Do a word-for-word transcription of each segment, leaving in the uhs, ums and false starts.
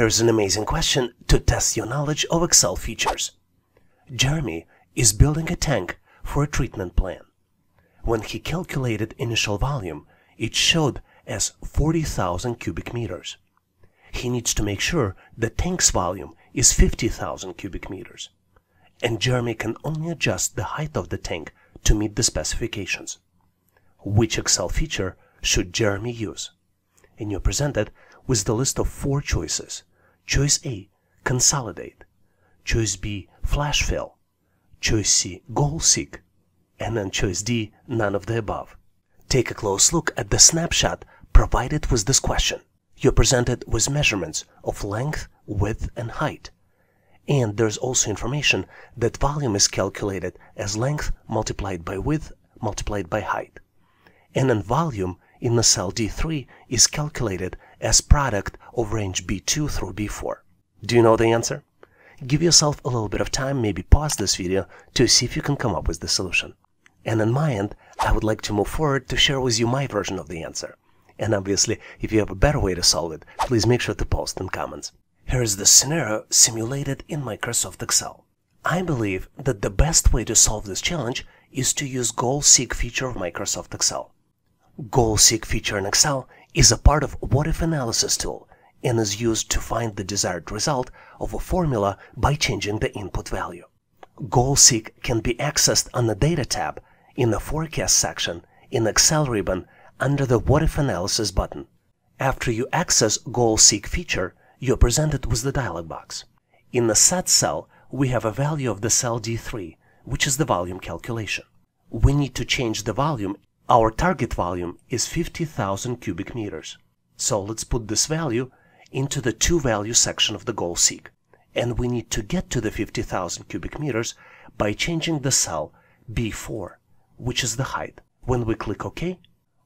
Here's an amazing question to test your knowledge of Excel features. Jeremy is building a tank for a treatment plant. When he calculated initial volume, it showed as forty thousand cubic meters. He needs to make sure the tank's volume is fifty thousand cubic meters. And Jeremy can only adjust the height of the tank to meet the specifications. Which Excel feature should Jeremy use? And you're presented with the list of four choices. Choice A, Consolidate. Choice B, Flash Fill. Choice C, Goal Seek. And then choice D, none of the above. Take a close look at the snapshot provided with this question. You're presented with measurements of length, width, and height. And there's also information that volume is calculated as length multiplied by width multiplied by height. And then volume in the cell D three is calculated as product of range B two through B four. Do you know the answer? Give yourself a little bit of time, maybe pause this video to see if you can come up with the solution. And on my end, I would like to move forward to share with you my version of the answer. And obviously, if you have a better way to solve it, please make sure to post in comments. Here is the scenario simulated in Microsoft Excel. I believe that the best way to solve this challenge is to use Goal Seek feature of Microsoft Excel. Goal Seek feature in Excel is a part of what-if analysis tool and is used to find the desired result of a formula by changing the input value. Goal Seek can be accessed on the Data tab, in the Forecast section, in the Excel ribbon, under the What If Analysis button. After you access Goal Seek feature, you are presented with the dialog box. In the Set cell, we have a value of the cell D three, which is the volume calculation. We need to change the volume. Our target volume is fifty thousand cubic meters. So let's put this value into the To Value section of the Goal Seek. And we need to get to the fifty thousand cubic meters by changing the cell B four, which is the height. When we click OK,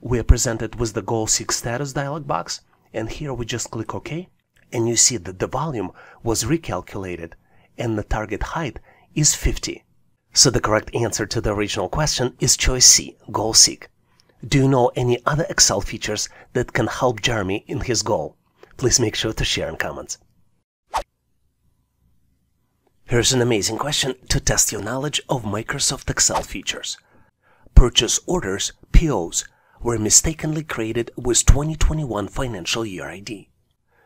we are presented with the Goal Seek status dialog box, and here we just click OK, and you see that the volume was recalculated, and the target height is fifty. So the correct answer to the original question is choice C, Goal Seek. Do you know any other Excel features that can help Jeremy in his goal? Please make sure to share in comments. Here's an amazing question to test your knowledge of Microsoft Excel features. Purchase orders, P Os, were mistakenly created with twenty twenty-one financial year I D.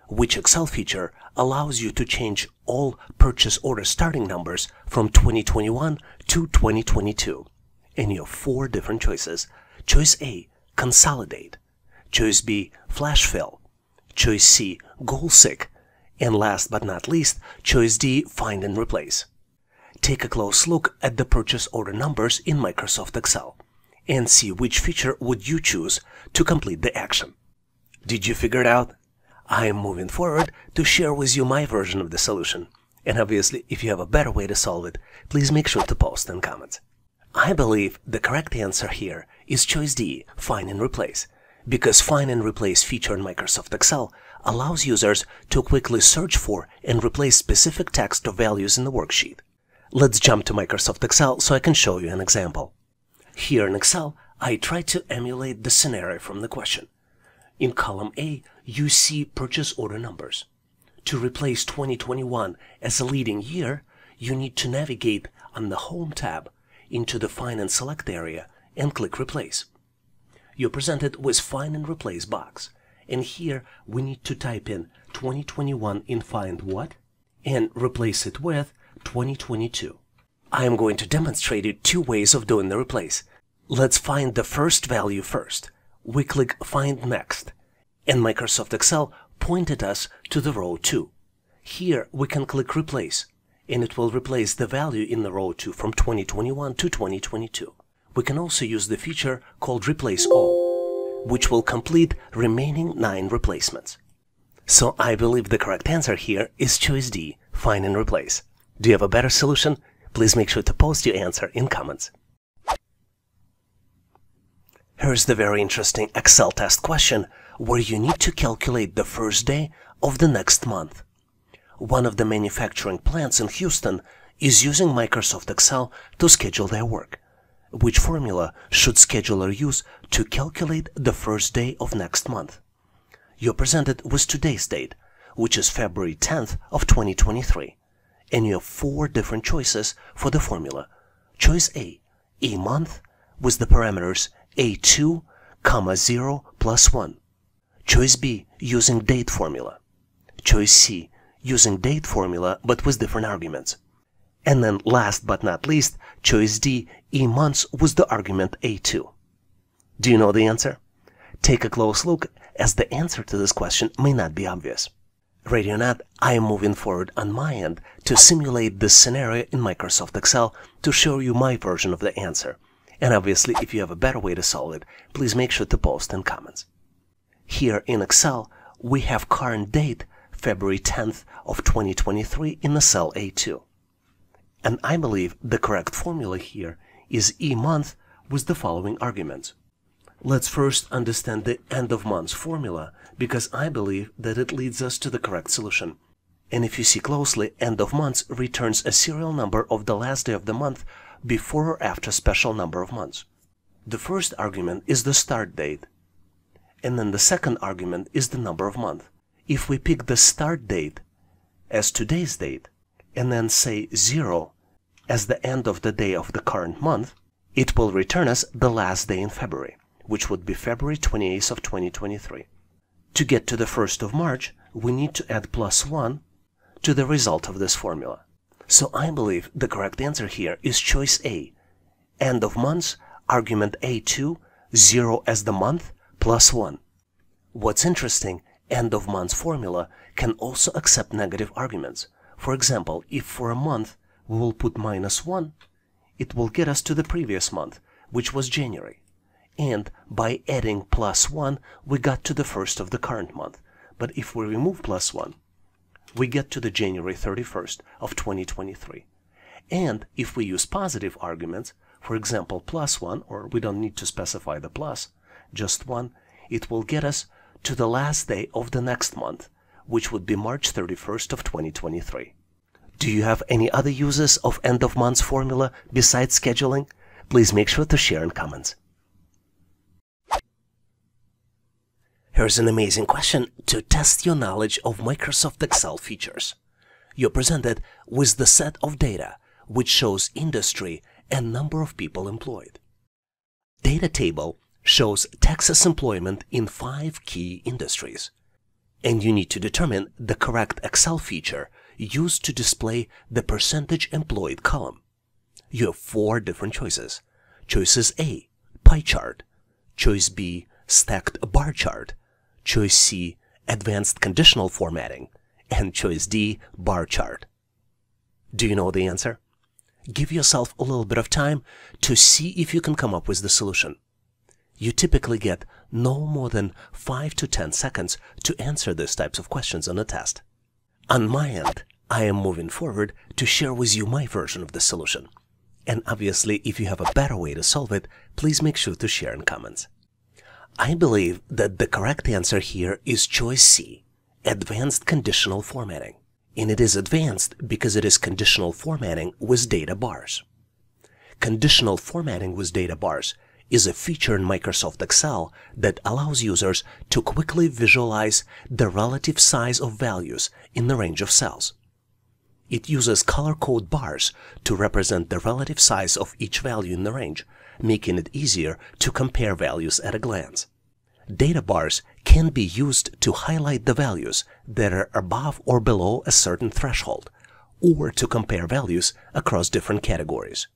Which Excel feature allows you to change all purchase order starting numbers from twenty twenty-one to twenty twenty-two? And you have four different choices. Choice A, Consolidate. Choice B, Flash Fill. Choice C, Goal Seek. And last but not least, choice D, Find and Replace. Take a close look at the purchase order numbers in Microsoft Excel and see which feature would you choose to complete the action. Did you figure it out? I am moving forward to share with you my version of the solution. And obviously, if you have a better way to solve it, please make sure to post in comments. I believe the correct answer here is choice D, Find and Replace, because Find and Replace feature in Microsoft Excel allows users to quickly search for and replace specific text or values in the worksheet. Let's jump to Microsoft Excel so I can show you an example. Here in Excel, I try to emulate the scenario from the question. In column A, you see purchase order numbers. To replace twenty twenty-one as a leading year, you need to navigate on the Home tab into the Find and Select area and click Replace. You're presented with Find and Replace box. And here, we need to type in twenty twenty-one in Find What and replace it with twenty twenty-two. I am going to demonstrate you two ways of doing the replace. Let's find the first value first. We click Find Next, and Microsoft Excel pointed us to the row two. Here we can click Replace, and it will replace the value in the row two from twenty twenty-one to twenty twenty-two. We can also use the feature called Replace All, which will complete remaining nine replacements. So I believe the correct answer here is choice D, Find and Replace. Do you have a better solution? Please make sure to post your answer in comments. Here's the very interesting Excel test question where you need to calculate the first day of the next month. One of the manufacturing plants in Houston is using Microsoft Excel to schedule their work. Which formula should scheduler use to calculate the first day of next month? You're presented with today's date, which is February tenth of twenty twenty-three, and you have four different choices for the formula. Choice A, a month with the parameters A two, zero, plus one. Choice B, using date formula. Choice C, using date formula but with different arguments. And then last but not least, choice D, E months with the argument A two. Do you know the answer? Take a close look, as the answer to this question may not be obvious. RadioNet, I am moving forward on my end to simulate this scenario in Microsoft Excel to show you my version of the answer. And obviously, if you have a better way to solve it, please make sure to post in comments. Here in Excel, we have current date February tenth of twenty twenty-three in the cell A two. And I believe the correct formula here is E month with the following arguments. Let's first understand the end of month's formula, because I believe that it leads us to the correct solution. And if you see closely, end of months returns a serial number of the last day of the month before or after a special number of months. The first argument is the start date, and then the second argument is the number of month. If we pick the start date as today's date, and then say zero as the end of the day of the current month, it will return us the last day in February, which would be February twenty-eighth of twenty twenty-three. To get to the first of March, we need to add plus one to the result of this formula. So I believe the correct answer here is choice A. End of months, argument A two, zero as the month, plus one. What's interesting, end of month's formula can also accept negative arguments. For example, if for a month we will put minus one, it will get us to the previous month, which was January. And by adding plus one, we got to the first of the current month. But if we remove plus one, we get to the January thirty-first of twenty twenty-three. And if we use positive arguments, for example, plus one, or we don't need to specify the plus, just one, it will get us to the last day of the next month, which would be March thirty-first of twenty twenty-three. Do you have any other uses of end of month's formula besides scheduling? Please make sure to share in comments. Here's an amazing question to test your knowledge of Microsoft Excel features. You're presented with the set of data which shows industry and number of people employed. Data table shows Texas employment in five key industries. And you need to determine the correct Excel feature used to display the percentage employed column. You have four different choices. Choices A, pie chart. Choice B, stacked bar chart. Choice C, advanced conditional formatting, and choice D, bar chart. Do you know the answer? Give yourself a little bit of time to see if you can come up with the solution. You typically get no more than five to ten seconds to answer these types of questions on a test. On my end, I am moving forward to share with you my version of the solution. And obviously, if you have a better way to solve it, please make sure to share in comments. I believe that the correct answer here is choice C, advanced conditional formatting. And it is advanced because it is conditional formatting with data bars. Conditional formatting with data bars is a feature in Microsoft Excel that allows users to quickly visualize the relative size of values in the range of cells. It uses color code bars to represent the relative size of each value in the range, making it easier to compare values at a glance. Data bars can be used to highlight the values that are above or below a certain threshold, or to compare values across different categories.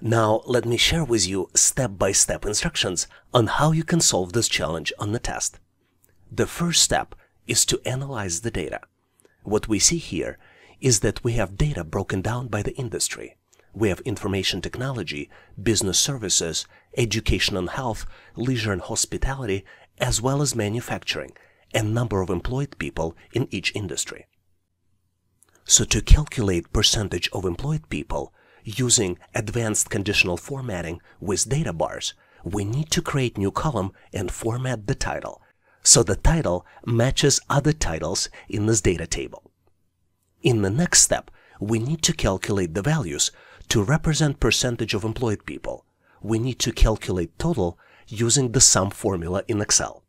Now, let me share with you step-by-step instructions on how you can solve this challenge on the test. The first step is to analyze the data. What we see here is that we have data broken down by the industry. We have information technology, business services, education and health, leisure and hospitality, as well as manufacturing, and number of employed people in each industry. So to calculate percentage of employed people using advanced conditional formatting with data bars, we need to create new column and format the title, so the title matches other titles in this data table. In the next step, we need to calculate the values to represent percentage of employed people. We need to calculate total using the sum formula in Excel.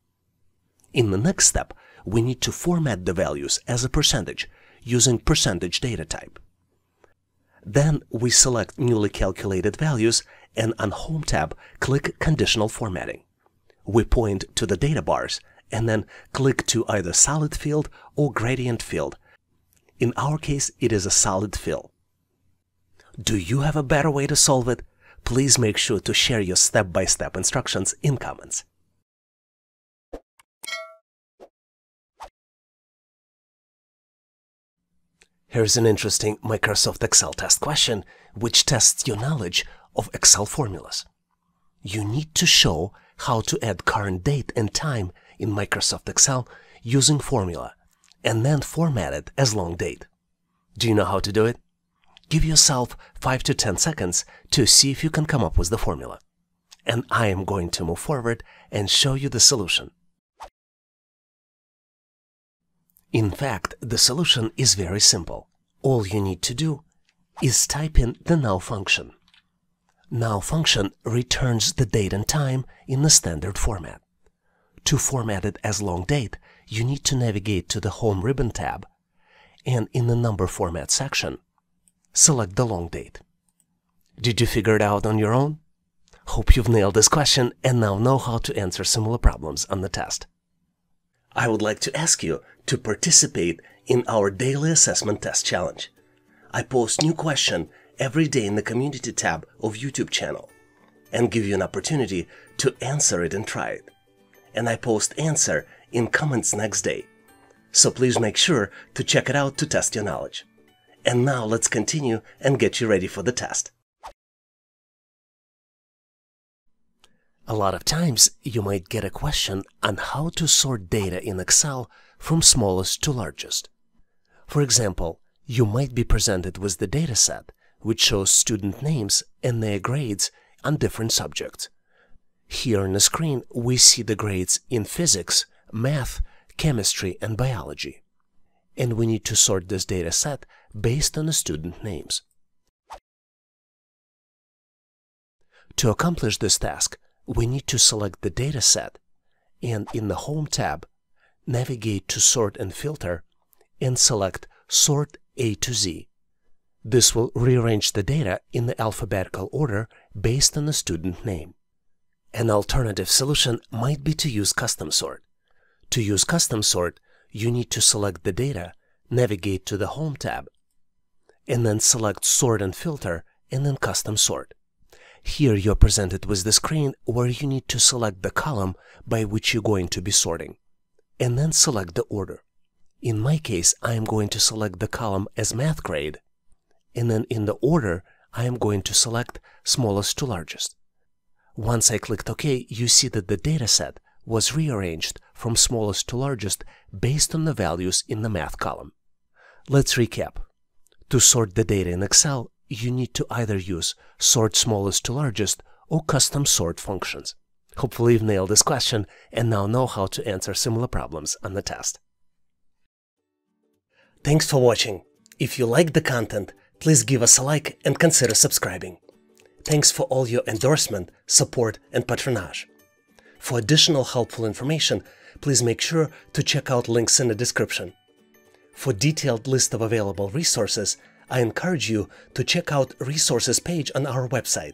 In the next step, we need to format the values as a percentage using percentage data type. Then we select newly calculated values and on Home tab click Conditional Formatting. We point to the data bars and then click to either Solid Field or Gradient Field. In our case, it is a solid fill. Do you have a better way to solve it? Please make sure to share your step-by-step instructions in comments. Here's an interesting Microsoft Excel test question, which tests your knowledge of Excel formulas. You need to show how to add current date and time in Microsoft Excel using formula, and then format it as long date. Do you know how to do it? Give yourself five to ten seconds to see if you can come up with the formula. And I am going to move forward and show you the solution. In fact, the solution is very simple. All you need to do is type in the NOW function. NOW function returns the date and time in the standard format. To format it as long date, you need to navigate to the Home ribbon tab and in the Number Format section, select the long date. Did you figure it out on your own? Hope you've nailed this question and now know how to answer similar problems on the test. I would like to ask you to participate in our daily assessment test challenge. I post new question every day in the Community tab of YouTube channel and give you an opportunity to answer it and try it. And I post answer in comments next day. So please make sure to check it out to test your knowledge. And now let's continue and get you ready for the test. A lot of times you might get a question on how to sort data in Excel from smallest to largest. For example, you might be presented with the dataset which shows student names and their grades on different subjects. Here on the screen we see the grades in physics, math, chemistry, and biology. And we need to sort this data set based on the student names. To accomplish this task, we need to select the data set and in the Home tab, navigate to Sort and Filter and select Sort A to Z. This will rearrange the data in the alphabetical order based on the student name. An alternative solution might be to use Custom Sort. To use Custom Sort, you need to select the data, navigate to the Home tab, and then select Sort and Filter, and then Custom Sort. Here you're presented with the screen where you need to select the column by which you're going to be sorting, and then select the order. In my case, I am going to select the column as math grade, and then in the order, I am going to select smallest to largest. Once I clicked OK, you see that the dataset was rearranged from smallest to largest based on the values in the math column. Let's recap. To sort the data in Excel, you need to either use Sort Smallest to Largest or Custom Sort functions. Hopefully you've nailed this question and now know how to answer similar problems on the test. Thanks for watching. If you like the content, please give us a like and consider subscribing. Thanks for all your endorsement, support, and patronage. For additional helpful information, please make sure to check out links in the description. For detailed list of available resources, I encourage you to check out resources page on our website,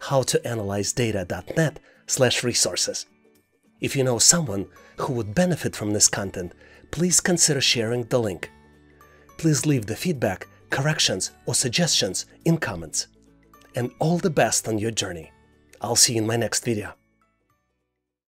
howtoanalyzedata dot net slash resources. If you know someone who would benefit from this content, please consider sharing the link. Please leave the feedback, corrections, or suggestions in comments. And all the best on your journey. I'll see you in my next video.